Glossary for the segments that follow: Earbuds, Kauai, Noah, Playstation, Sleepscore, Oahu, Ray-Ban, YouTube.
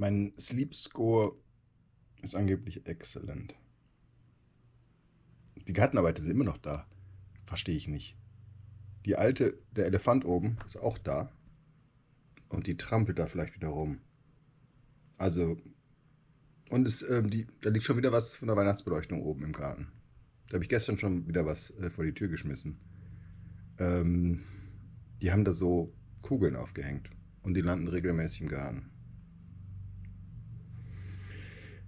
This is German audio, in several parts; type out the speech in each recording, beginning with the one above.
Mein Sleepscore ist angeblich exzellent. Die Gartenarbeiter sind immer noch da. Verstehe ich nicht. Die alte, der Elefant oben, ist auch da. Und die trampelt da vielleicht wieder rum. Also, und es, da liegt schon wieder was von der Weihnachtsbeleuchtung oben im Garten. Da habe ich gestern schon wieder was vor die Tür geschmissen. Die haben da so Kugeln aufgehängt. Und die landen regelmäßig im Garten.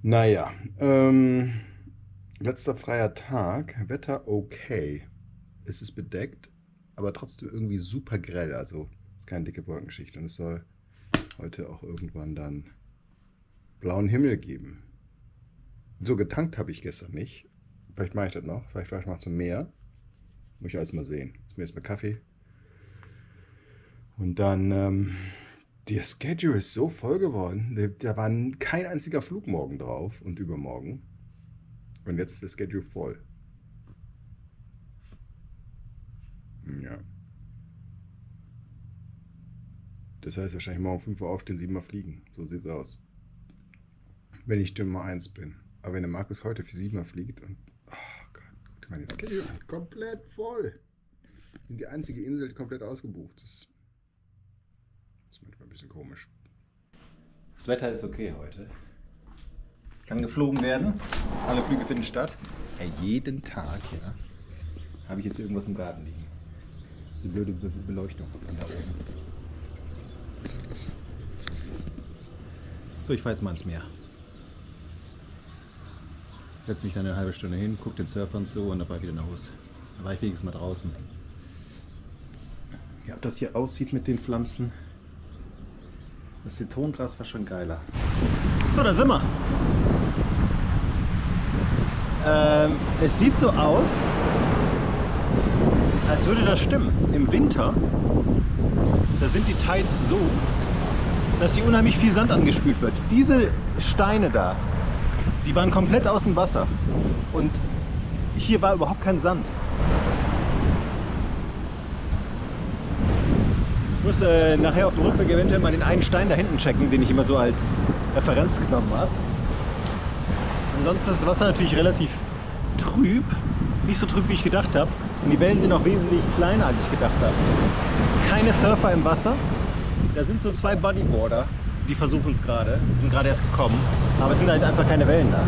Naja, letzter freier Tag. Wetter okay. Es ist bedeckt, aber trotzdem irgendwie super grell. Also es ist keine dicke Wolkenschicht. Und es soll heute auch irgendwann dann blauen Himmel geben. So getankt habe ich gestern nicht. Vielleicht mache ich das noch. Vielleicht fahre ich mal zum Meer. Muss ich alles mal sehen. Jetzt mir erstmal Kaffee. Und dann, der Schedule ist so voll geworden. Da war kein einziger Flug morgen drauf und übermorgen. Und jetzt ist der Schedule voll. Ja. Das heißt wahrscheinlich morgen um 5 Uhr aufstehen, 7 Uhr fliegen. So sieht's aus. Wenn ich Nummer 1 bin. Aber wenn der Markus heute für 7 Uhr fliegt und... Oh Gott, guck mal, der Schedule ist komplett voll. Sind die einzige Insel, die komplett ausgebucht ist. Das ist manchmal ein bisschen komisch. Das Wetter ist okay heute. Kann geflogen werden. Alle Flüge finden statt. Ja, jeden Tag, ja. Habe ich jetzt irgendwas im Garten liegen. Diese blöde Beleuchtung von da oben. So, ich fahre jetzt mal ins Meer. Setze mich dann eine halbe Stunde hin, gucke den Surfern zu und dann fahre ich wieder nach Hause. Da war ich wenigstens mal draußen. Ja, ob das hier aussieht mit den Pflanzen. Das Zitronengras war schon geiler. So, da sind wir. Es sieht so aus, als würde das stimmen. Im Winter, da sind die Tides so, dass hier unheimlich viel Sand angespült wird. Diese Steine da, die waren komplett aus dem Wasser. Und hier war überhaupt kein Sand. Ich muss nachher auf dem Rückweg eventuell mal den einen Stein da hinten checken, den ich immer so als Referenz genommen habe. Ansonsten ist das Wasser natürlich relativ trüb. Nicht so trüb, wie ich gedacht habe. Und die Wellen sind auch wesentlich kleiner, als ich gedacht habe. Keine Surfer im Wasser. Da sind so zwei Bodyboarder, die versuchen es gerade. Die sind gerade erst gekommen. Aber es sind halt einfach keine Wellen da.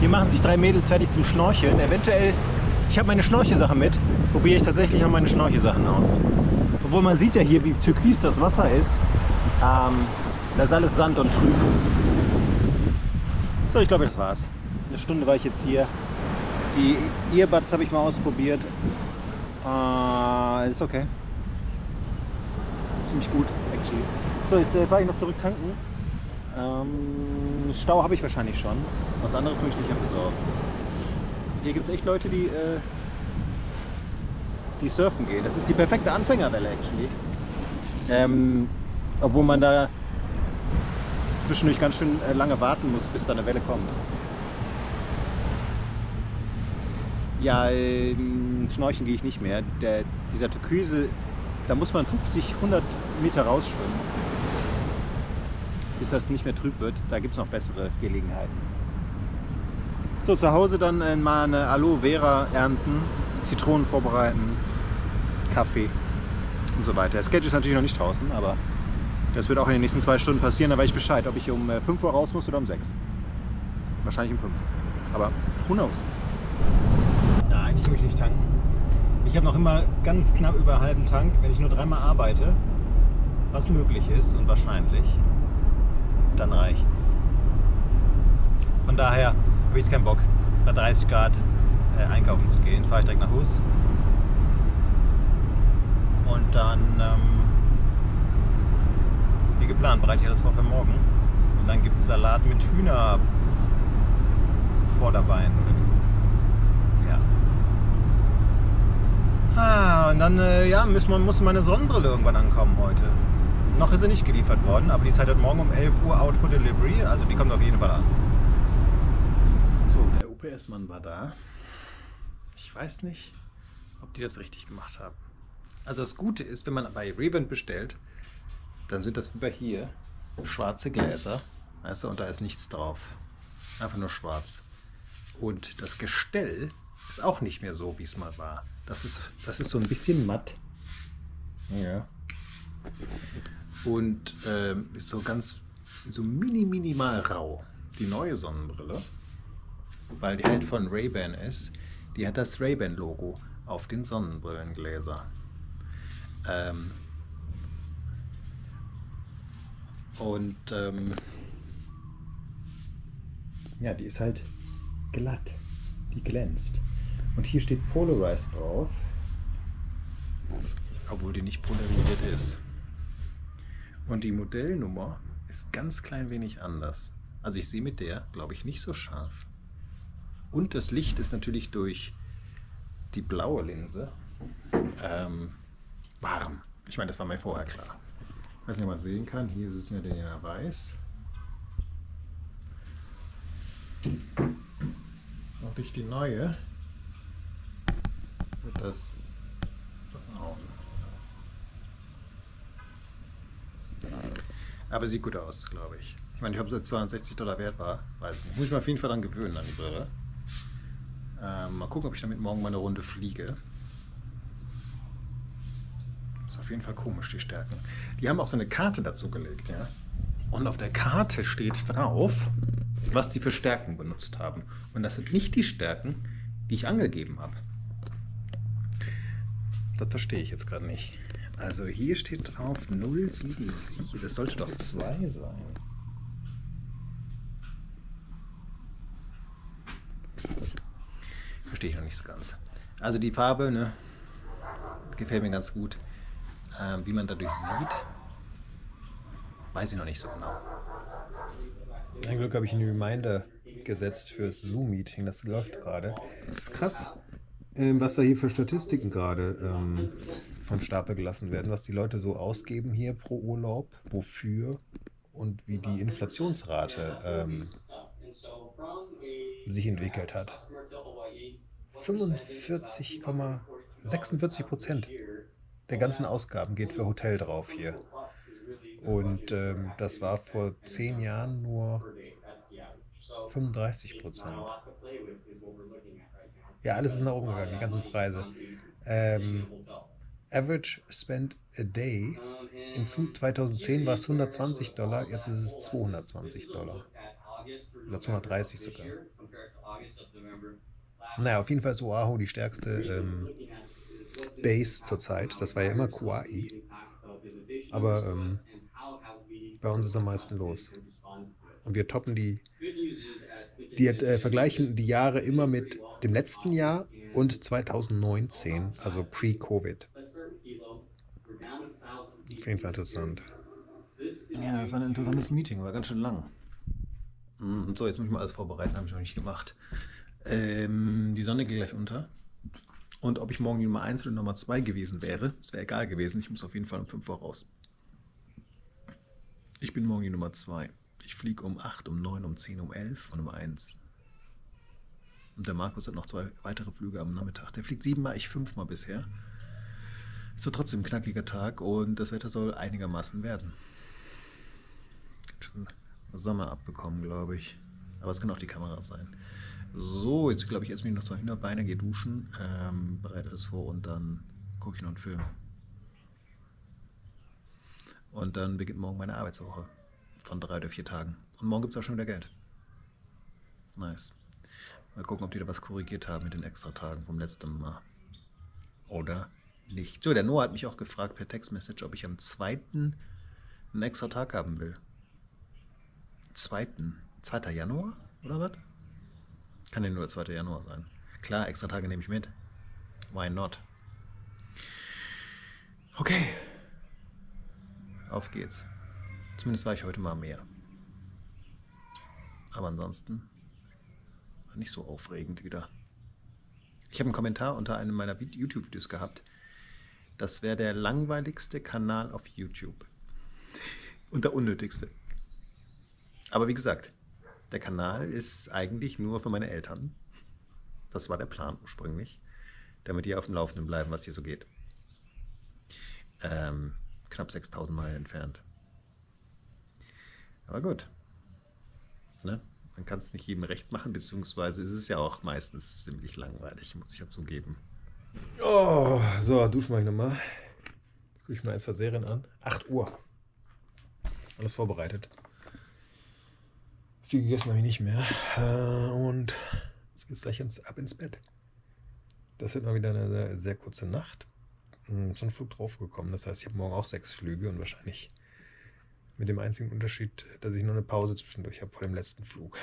Hier machen sich drei Mädels fertig zum Schnorcheln. Eventuell, ich habe meine Schnorchelsachen mit, probiere ich tatsächlich auch meine Schnorchelsachen aus. Obwohl man sieht ja hier, wie türkis das Wasser ist. Da ist alles Sand und trüb. So, ich glaube, das war's. Eine Stunde war ich jetzt hier. Die Earbuds habe ich mal ausprobiert. Ist okay. Ziemlich gut, actually. So, jetzt fahre ich noch zurück tanken. Stau habe ich wahrscheinlich schon. Was anderes möchte ich ja besorgen. Hier gibt es echt Leute, die... die surfen gehen. Das ist die perfekte Anfängerwelle, actually. Obwohl man da zwischendurch ganz schön lange warten muss, bis da eine Welle kommt. Ja, schnorcheln gehe ich nicht mehr. Dieser Türkise, da muss man 50, 100 Meter rausschwimmen, bis das nicht mehr trüb wird. Da gibt es noch bessere Gelegenheiten. So, zu Hause dann mal eine Aloe Vera ernten, Zitronen vorbereiten, Kaffee und so weiter. Der Schedule ist natürlich noch nicht draußen, aber das wird auch in den nächsten 2 Stunden passieren. Da weiß ich Bescheid, ob ich um 5 Uhr raus muss oder um 6. Wahrscheinlich um 5. Aber who knows? Na, eigentlich will ich nicht tanken. Ich habe noch immer ganz knapp über halben Tank, wenn ich nur 3-mal arbeite, was möglich ist und wahrscheinlich, dann reicht's. Von daher habe ich jetzt keinen Bock, bei 30 Grad einkaufen zu gehen. Fahre ich direkt nach Hus und dann wie geplant bereite ich das vor für morgen und dann gibt es Salat mit Hühnervorderbein. Ja. Und dann ja, muss meine Sonnenbrille irgendwann ankommen heute. Noch ist sie nicht geliefert worden, aber die ist halt heute Morgen um 11 Uhr out for delivery, also die kommt auf jeden Fall an. So, der UPS-Mann war da. Ich weiß nicht, ob die das richtig gemacht haben. Also das Gute ist, wenn man bei Ray-Ban bestellt, dann sind das über hier schwarze Gläser. Weißt du, und da ist nichts drauf. Einfach nur schwarz. Und das Gestell ist auch nicht mehr so, wie es mal war. Das ist so ein bisschen matt. Ja. Und ist so ganz, so minimal rau. Die neue Sonnenbrille, weil die halt von Ray-Ban ist, die hat das Ray-Ban-Logo auf den Sonnenbrillengläsern. Ja, die ist halt glatt, die glänzt. Und hier steht Polarized drauf, obwohl die nicht polarisiert ist. Und die Modellnummer ist ganz klein wenig anders. Also ich sehe mit der, glaube ich, nicht so scharf. Und das Licht ist natürlich durch die blaue Linse warm. Ich meine, das war mir vorher klar. Ich weiß nicht, ob man sehen kann. Hier ist es mir der weiß. Und durch die neue wird das braun. Aber sieht gut aus, glaube ich. Ich meine, ich habe seit $62 wert war, weiß nicht. Muss ich mir auf jeden Fall dran gewöhnen, an die Brille. Mal gucken, ob ich damit morgen mal eine Runde fliege. Ist auf jeden Fall komisch, die Stärken. Die haben auch so eine Karte dazu gelegt, ja. Und auf der Karte steht drauf, was die für Stärken benutzt haben. Und das sind nicht die Stärken, die ich angegeben habe. Das verstehe ich jetzt gerade nicht. Also hier steht drauf 077, das sollte doch 2 sein. Verstehe ich noch nicht so ganz. Also die Farbe, ne, gefällt mir ganz gut. Wie man dadurch sieht, weiß ich noch nicht so genau. Ein Glück habe ich eine Reminder gesetzt fürs Zoom-Meeting, das läuft gerade. Das ist krass, was da hier für Statistiken gerade vom Stapel gelassen werden, was die Leute so ausgeben hier pro Urlaub, wofür und wie die Inflationsrate sich entwickelt hat. 46,46% der ganzen Ausgaben geht für Hotel drauf hier. Und das war vor 10 Jahren nur 35%. Ja, alles ist nach oben gegangen, die ganzen Preise. Average spent a day, in 2010 war es $120, jetzt ist es $220. Oder 230 sogar. Naja, auf jeden Fall ist Oahu die stärkste Base zurzeit. Das war ja immer Kauai. Aber bei uns ist am meisten los. Und wir toppen vergleichen die Jahre immer mit dem letzten Jahr und 2019, also pre-Covid. Auf jeden Fall interessant. Ja, das war ein interessantes Meeting, war ganz schön lang. So, jetzt muss ich mal alles vorbereiten, habe ich noch nicht gemacht. Die Sonne geht gleich unter. Und ob ich morgen die Nummer 1 oder Nummer 2 gewesen wäre, es wäre egal gewesen. Ich muss auf jeden Fall um 5 Uhr raus. Ich bin morgen die Nummer 2. Ich fliege um 8, um 9, um 10, um 11 und um 1. Und der Markus hat noch 2 weitere Flüge am Nachmittag. Der fliegt 7 Mal, ich 5 Mal bisher. Ist doch trotzdem ein knackiger Tag und das Wetter soll einigermaßen werden. Gibt schon Sommer abbekommen, glaube ich. Aber es kann auch die Kamera sein. So, jetzt glaube ich, erst mich noch 2 Hühnerbeine, gehe duschen, bereite das vor und dann gucke ich noch einen Film. Und dann beginnt morgen meine Arbeitswoche von 3 oder 4 Tagen. Und morgen gibt es auch schon wieder Geld. Nice. Mal gucken, ob die da was korrigiert haben mit den extra Tagen vom letzten Mal. Oder nicht. So, der Noah hat mich auch gefragt per Textmessage, ob ich am 2. einen extra Tag haben will. 2. Januar oder was? Kann ja nur der 2. Januar sein. Klar, extra Tage nehme ich mit. Why not? Okay. Auf geht's. Zumindest war ich heute mal am Meer. Aber ansonsten war nicht so aufregend wieder. Ich habe einen Kommentar unter einem meiner YouTube-Videos gehabt. Das wäre der langweiligste Kanal auf YouTube. Und der unnötigste. Aber wie gesagt, der Kanal ist eigentlich nur für meine Eltern. Das war der Plan ursprünglich, damit die auf dem Laufenden bleiben, was hier so geht. Knapp 6000 Meilen entfernt. Aber gut. Ne? Man kann es nicht jedem recht machen, beziehungsweise ist es ja auch meistens ziemlich langweilig, muss ich ja zugeben. Oh, so, duschen wir nochmal. Jetzt gucke ich mal erst mal Serien an. 8 Uhr. Alles vorbereitet. Viel gegessen habe ich nicht mehr. Und jetzt geht es gleich ab ins Bett. Das wird mal wieder eine sehr, sehr kurze Nacht. So ein Flug draufgekommen. Das heißt, ich habe morgen auch 6 Flüge und wahrscheinlich mit dem einzigen Unterschied, dass ich nur eine Pause zwischendurch habe vor dem letzten Flug.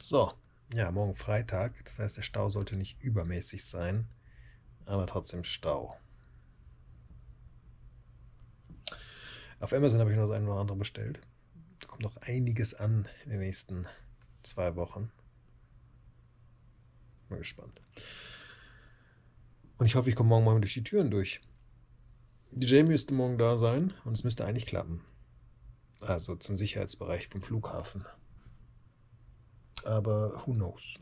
So, ja, morgen Freitag. Das heißt, der Stau sollte nicht übermäßig sein, aber trotzdem Stau. Auf Amazon habe ich noch das eine oder andere bestellt. Da kommt noch einiges an in den nächsten 2 Wochen. Mal gespannt. Und ich hoffe, ich komme morgen mal durch die Türen durch. DJ müsste morgen da sein und es müsste eigentlich klappen. Also zum Sicherheitsbereich vom Flughafen. Aber who knows?